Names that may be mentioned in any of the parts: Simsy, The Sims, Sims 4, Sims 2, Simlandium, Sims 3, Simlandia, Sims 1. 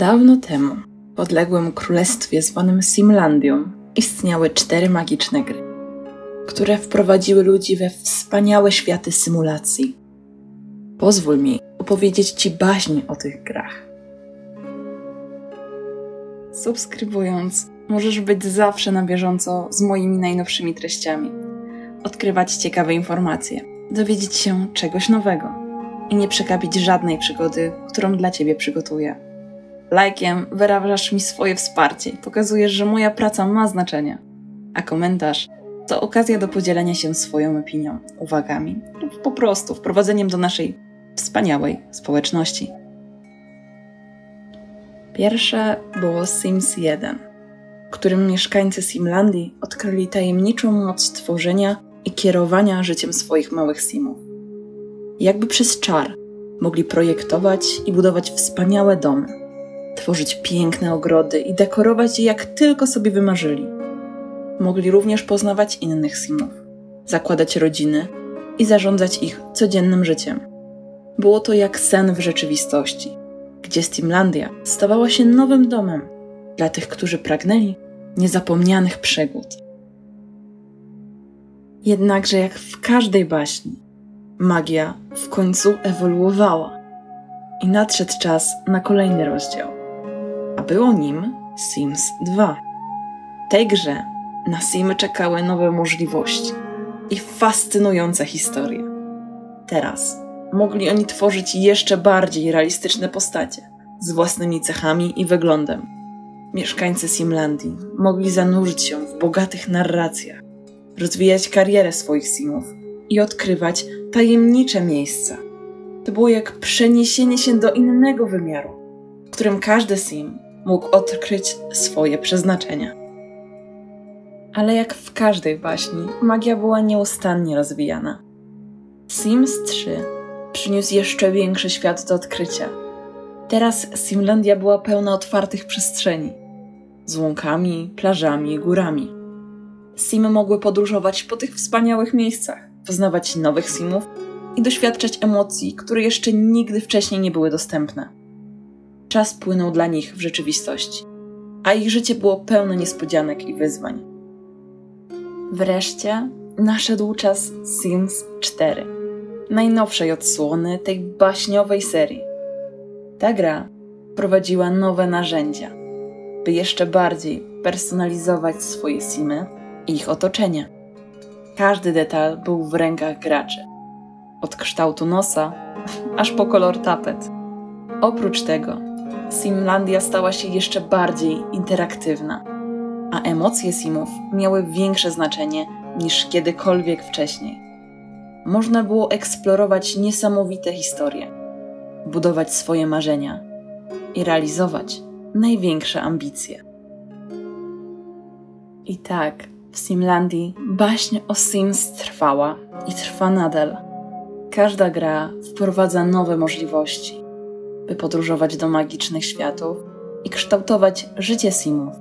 Dawno temu, w odległym królestwie zwanym Simlandium, istniały 4 magiczne gry, które wprowadziły ludzi we wspaniałe światy symulacji. Pozwól mi opowiedzieć Ci baśń o tych grach. Subskrybując, możesz być zawsze na bieżąco z moimi najnowszymi treściami, odkrywać ciekawe informacje, dowiedzieć się czegoś nowego i nie przegapić żadnej przygody, którą dla Ciebie przygotuję. Lajkiem wyrażasz mi swoje wsparcie i pokazujesz, że moja praca ma znaczenie, a komentarz to okazja do podzielenia się swoją opinią, uwagami lub po prostu wprowadzeniem do naszej wspaniałej społeczności. Pierwsze było Sims 1, w którym mieszkańcy Simlandii odkryli tajemniczą moc tworzenia i kierowania życiem swoich małych simów. Jakby przez czar mogli projektować i budować wspaniałe domy, tworzyć piękne ogrody i dekorować je jak tylko sobie wymarzyli. Mogli również poznawać innych simów, zakładać rodziny i zarządzać ich codziennym życiem. Było to jak sen w rzeczywistości, gdzie Simlandia stawała się nowym domem dla tych, którzy pragnęli niezapomnianych przygód. Jednakże jak w każdej baśni, magia w końcu ewoluowała i nadszedł czas na kolejny rozdział. A było nim Sims 2. W tej grze na Simy czekały nowe możliwości i fascynujące historie. Teraz mogli oni tworzyć jeszcze bardziej realistyczne postacie z własnymi cechami i wyglądem. Mieszkańcy Simlandii mogli zanurzyć się w bogatych narracjach, rozwijać karierę swoich Simów i odkrywać tajemnicze miejsca. To było jak przeniesienie się do innego wymiaru, w którym każdy Sim mógł odkryć swoje przeznaczenie. Ale jak w każdej baśni, magia była nieustannie rozwijana. Sims 3 przyniósł jeszcze większy świat do odkrycia. Teraz Simlandia była pełna otwartych przestrzeni, z łąkami, plażami, górami. Simy mogły podróżować po tych wspaniałych miejscach, poznawać nowych Simów i doświadczać emocji, które jeszcze nigdy wcześniej nie były dostępne. Czas płynął dla nich w rzeczywistości, a ich życie było pełne niespodzianek i wyzwań. Wreszcie nadszedł czas Sims 4, najnowszej odsłony tej baśniowej serii. Ta gra wprowadziła nowe narzędzia, by jeszcze bardziej personalizować swoje Simy i ich otoczenie. Każdy detal był w rękach graczy, od kształtu nosa aż po kolor tapet. Oprócz tego Simlandia stała się jeszcze bardziej interaktywna, a emocje Simów miały większe znaczenie niż kiedykolwiek wcześniej. Można było eksplorować niesamowite historie, budować swoje marzenia i realizować największe ambicje. I tak w Simlandii baśń o Sims trwała i trwa nadal. Każda gra wprowadza nowe możliwości, by podróżować do magicznych światów i kształtować życie Simów.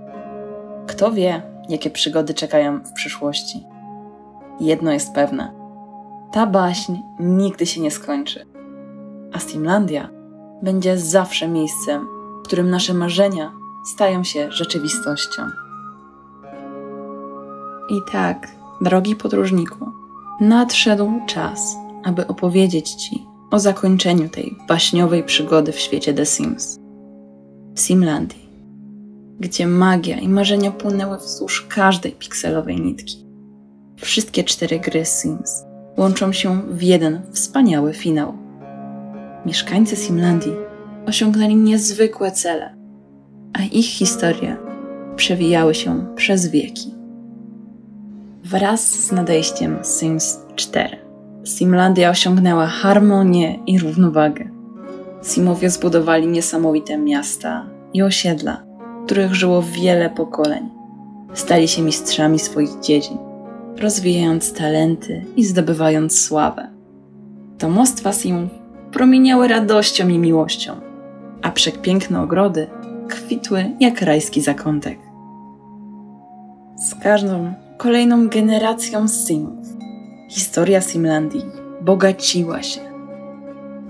Kto wie, jakie przygody czekają w przyszłości. Jedno jest pewne, ta baśń nigdy się nie skończy, a Simlandia będzie zawsze miejscem, w którym nasze marzenia stają się rzeczywistością. I tak, drogi podróżniku, nadszedł czas, aby opowiedzieć Ci o zakończeniu tej baśniowej przygody w świecie The Sims. W Simlandii, gdzie magia i marzenia płynęły wzdłuż każdej pikselowej nitki. Wszystkie 4 gry Sims łączą się w jeden wspaniały finał. Mieszkańcy Simlandii osiągnęli niezwykłe cele, a ich historie przewijały się przez wieki. Wraz z nadejściem Sims 4 Simlandia osiągnęła harmonię i równowagę. Simowie zbudowali niesamowite miasta i osiedla, w których żyło wiele pokoleń. Stali się mistrzami swoich dziedzin, rozwijając talenty i zdobywając sławę. Domostwa Simów promieniały radością i miłością, a przepiękne ogrody kwitły jak rajski zakątek. Z każdą kolejną generacją Simów historia Simlandii bogaciła się.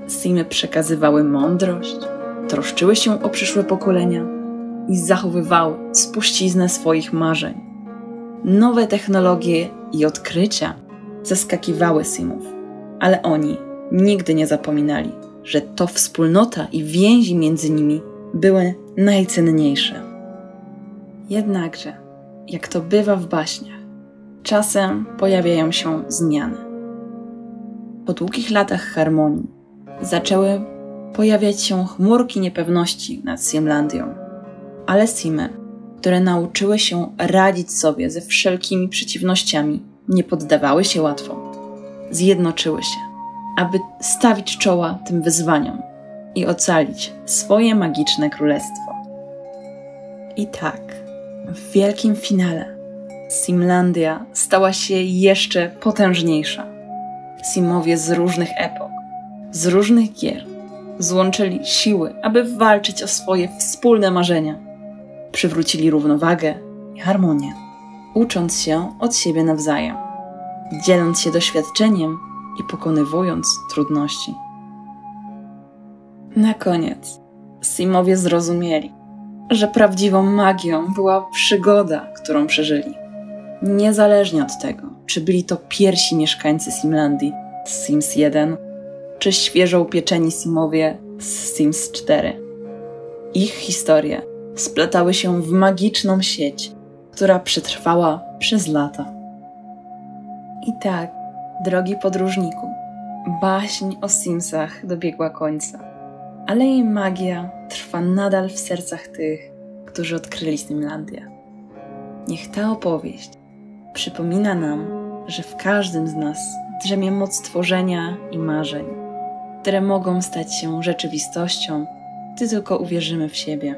Simy przekazywały mądrość, troszczyły się o przyszłe pokolenia i zachowywały spuściznę swoich marzeń. Nowe technologie i odkrycia zaskakiwały Simów, ale oni nigdy nie zapominali, że to wspólnota i więzi między nimi były najcenniejsze. Jednakże, jak to bywa w baśniach, czasem pojawiają się zmiany. Po długich latach harmonii zaczęły pojawiać się chmurki niepewności nad Simlandią, ale Simy, które nauczyły się radzić sobie ze wszelkimi przeciwnościami, nie poddawały się łatwo. Zjednoczyły się, aby stawić czoła tym wyzwaniom i ocalić swoje magiczne królestwo. I tak, w wielkim finale Simlandia stała się jeszcze potężniejsza. Simowie z różnych epok, z różnych gier złączyli siły, aby walczyć o swoje wspólne marzenia. Przywrócili równowagę i harmonię, ucząc się od siebie nawzajem, dzieląc się doświadczeniem i pokonywując trudności. Na koniec Simowie zrozumieli, że prawdziwą magią była przygoda, którą przeżyli. Niezależnie od tego, czy byli to pierwsi mieszkańcy Simlandii z Sims 1, czy świeżo upieczeni Simowie z Sims 4. Ich historie splatały się w magiczną sieć, która przetrwała przez lata. I tak, drogi podróżniku, baśń o Simsach dobiegła końca, ale jej magia trwa nadal w sercach tych, którzy odkryli Simlandię. Niech ta opowieść przypomina nam, że w każdym z nas drzemie moc tworzenia i marzeń, które mogą stać się rzeczywistością, gdy tylko uwierzymy w siebie.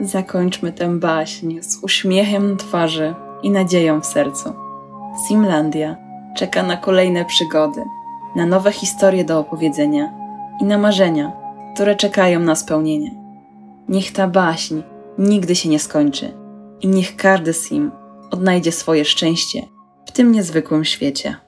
Zakończmy tę baśń z uśmiechem na twarzy i nadzieją w sercu. Simlandia czeka na kolejne przygody, na nowe historie do opowiedzenia i na marzenia, które czekają na spełnienie. Niech ta baśń nigdy się nie skończy i niech każdy Sim odnajdzie swoje szczęście w tym niezwykłym świecie.